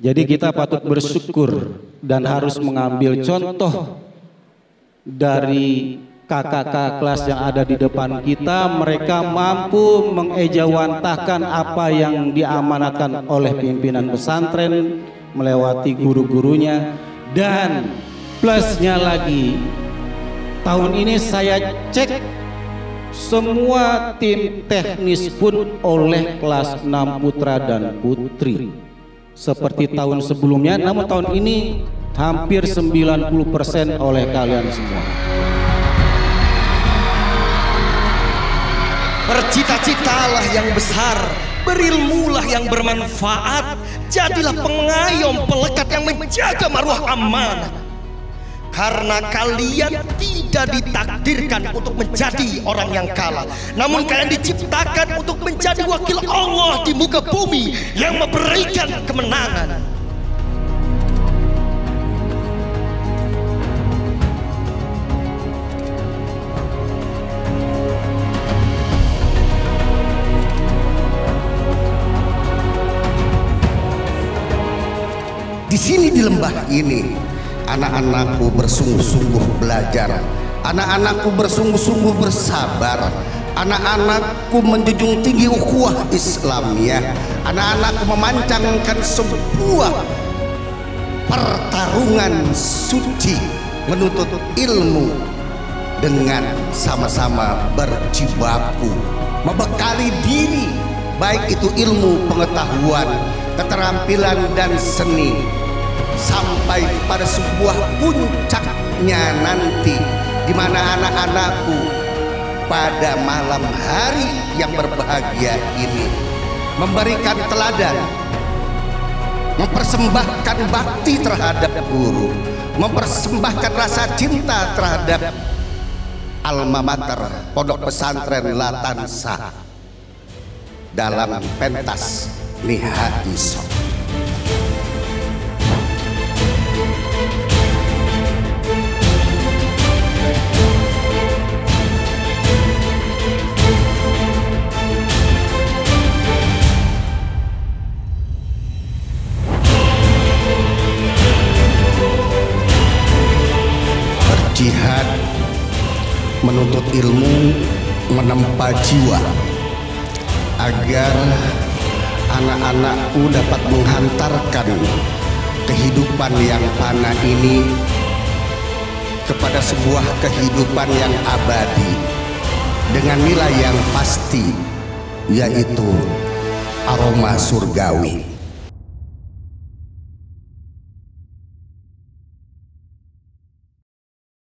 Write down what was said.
Jadi kita patut bersyukur dan harus mengambil contoh dari kakak-kakak kelas yang ada di depan kita. Mereka mampu mengejawantahkan apa yang diamanatkan oleh pimpinan pesantren melewati guru-gurunya. Dan plusnya lagi, tahun ini saya cek semua tim teknis pun oleh kelas 6 putra dan putri seperti tahun sebelumnya. Namun tahun ini hampir 90% oleh kalian semua. Bercita-citalah yang besar, berilmulah yang bermanfaat, jadilah pengayom pelekat yang menjaga marwah amanah. Karena kalian tidak ditakdirkan untuk menjadi orang yang kalah, namun kalian diciptakan untuk menjadi wakil Allah di muka bumi yang memberikan kemenangan. Di sini, di lembah ini, anak-anakku bersungguh-sungguh belajar, anak-anakku bersungguh-sungguh bersabar, anak-anakku menjunjung tinggi ukhuwah Islamiyah, anak-anakku memancangkan sebuah pertarungan suci menuntut ilmu dengan sama-sama berjibaku membekali diri, baik itu ilmu pengetahuan, keterampilan, dan seni, sampai pada sebuah puncaknya nanti di mana anak-anakku pada malam hari yang berbahagia ini memberikan teladan, mempersembahkan bakti terhadap guru, mempersembahkan rasa cinta terhadap alma mater Pondok Pesantren Latansa dalam pentas Nihaa'i Show. Berjihad, menuntut ilmu, menempa jiwa, agar anak-anakku dapat menghantarkan kehidupan yang fana ini kepada sebuah kehidupan yang abadi dengan nilai yang pasti, yaitu aroma surgawi.